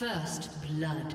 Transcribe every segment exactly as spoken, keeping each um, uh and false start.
First blood.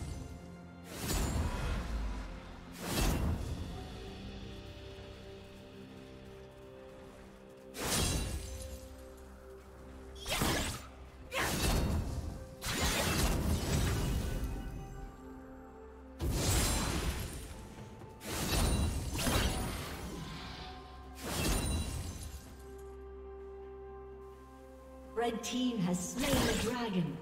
Red team has slain the dragon.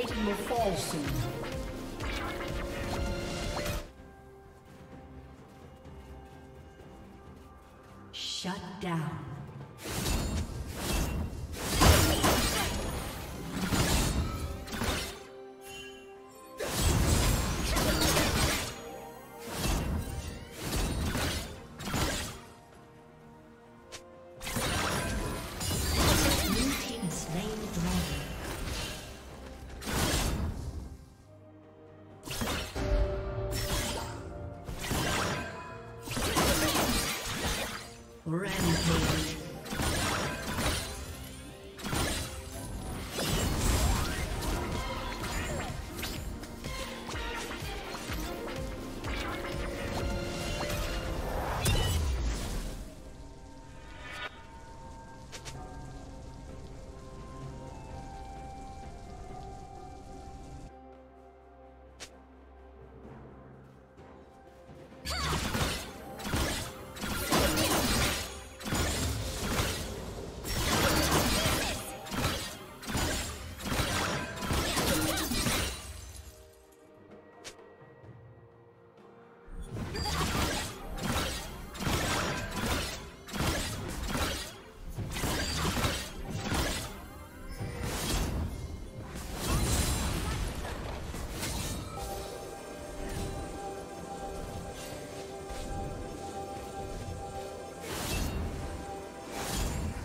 plating will fall soon. Shut down. Rampage.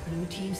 Blue team's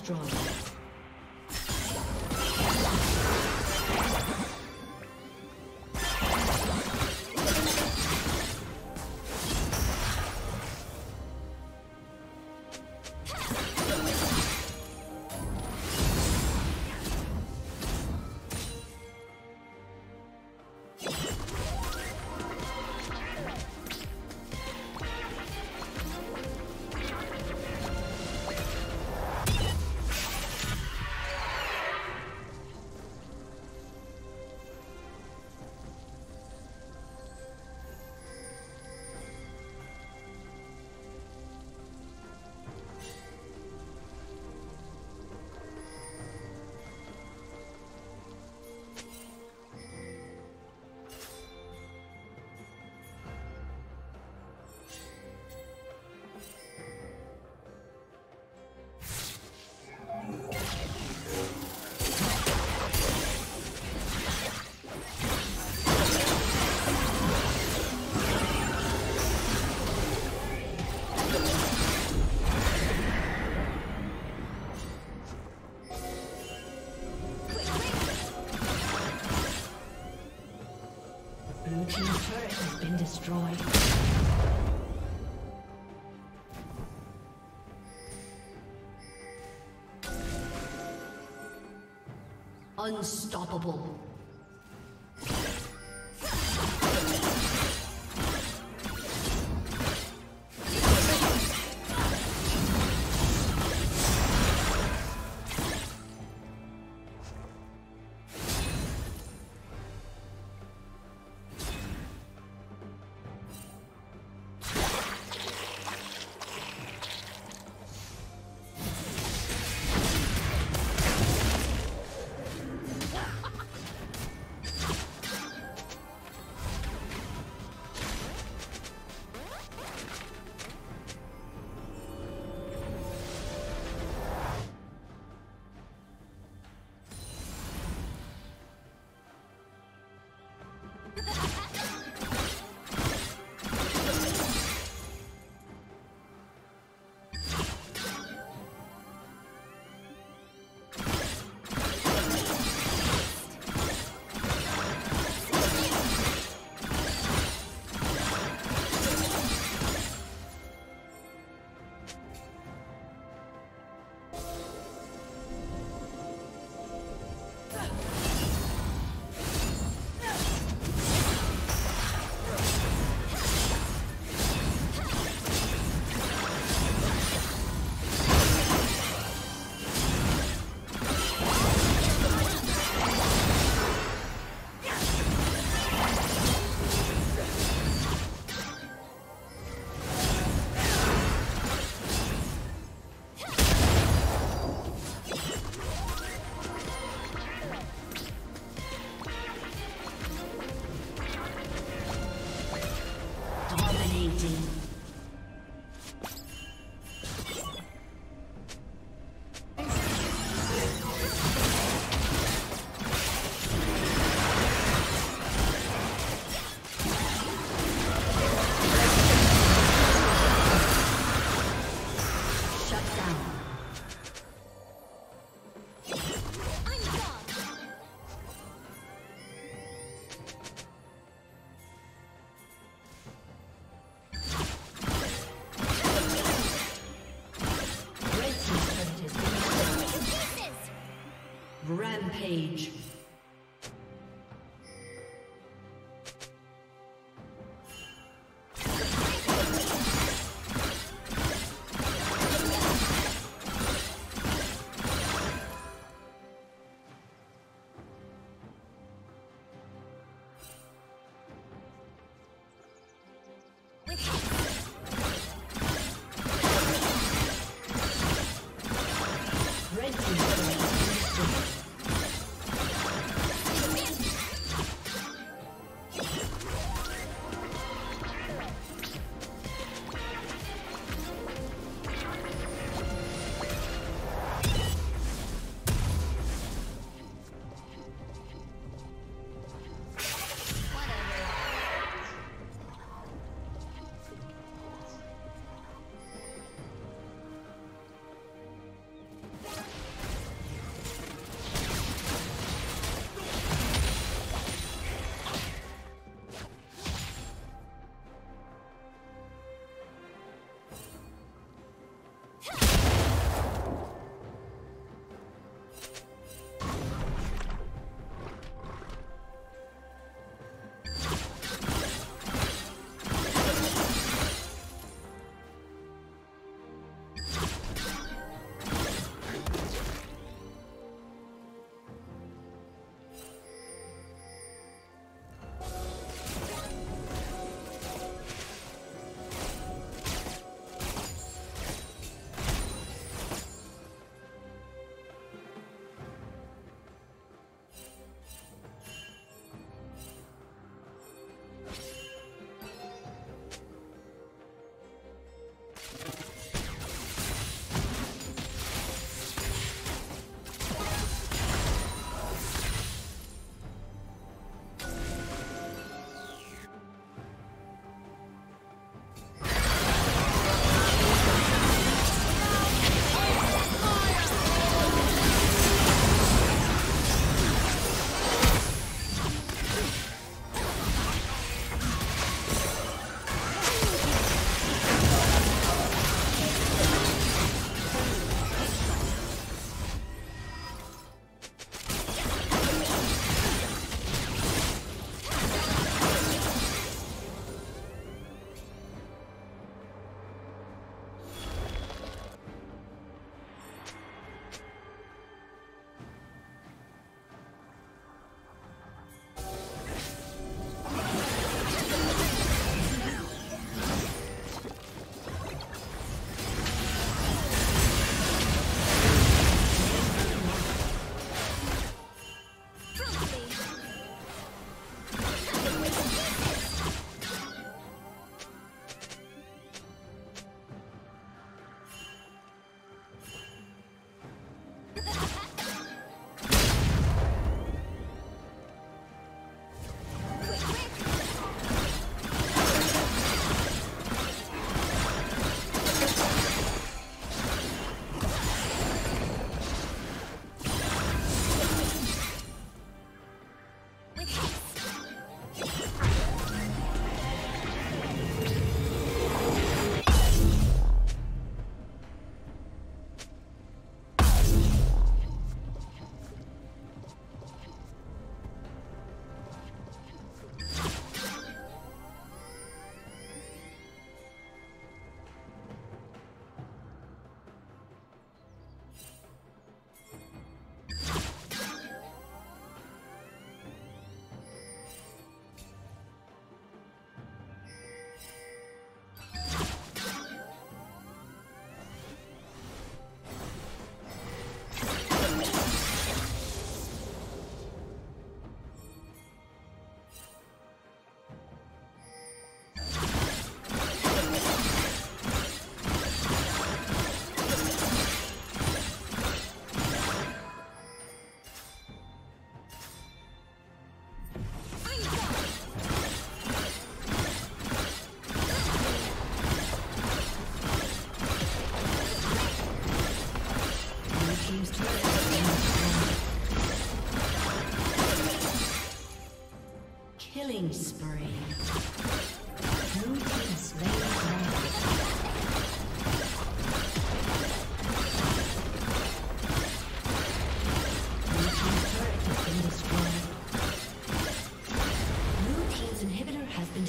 Destroyed. Unstoppable. Rampage. Red team.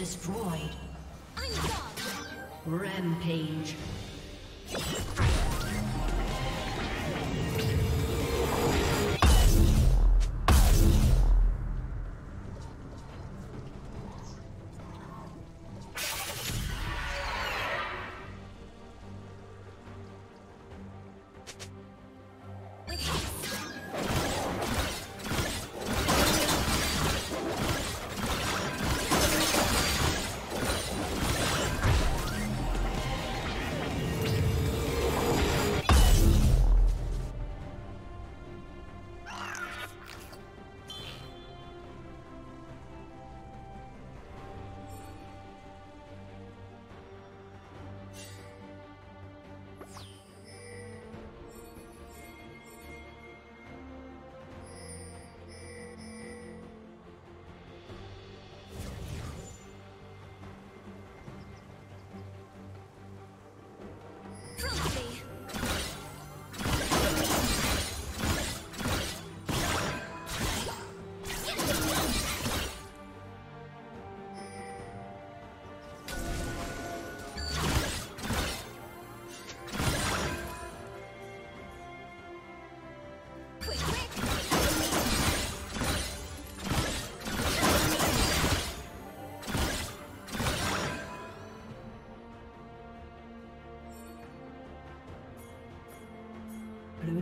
destroyed. I'm gone. Rampage. Blue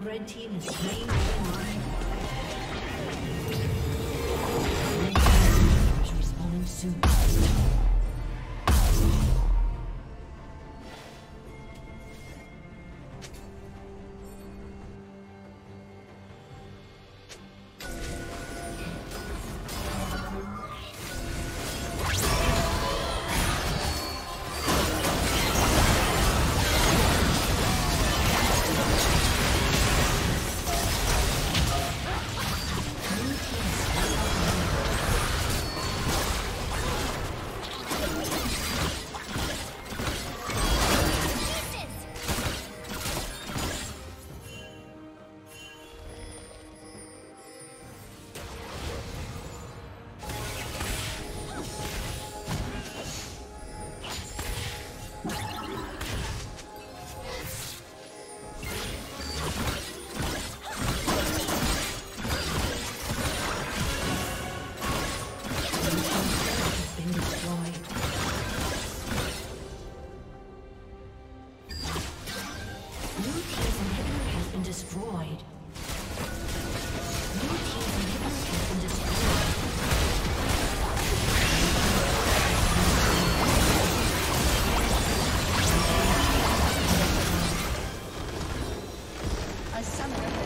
Red team is slain. Red team is respawning soon. A summoner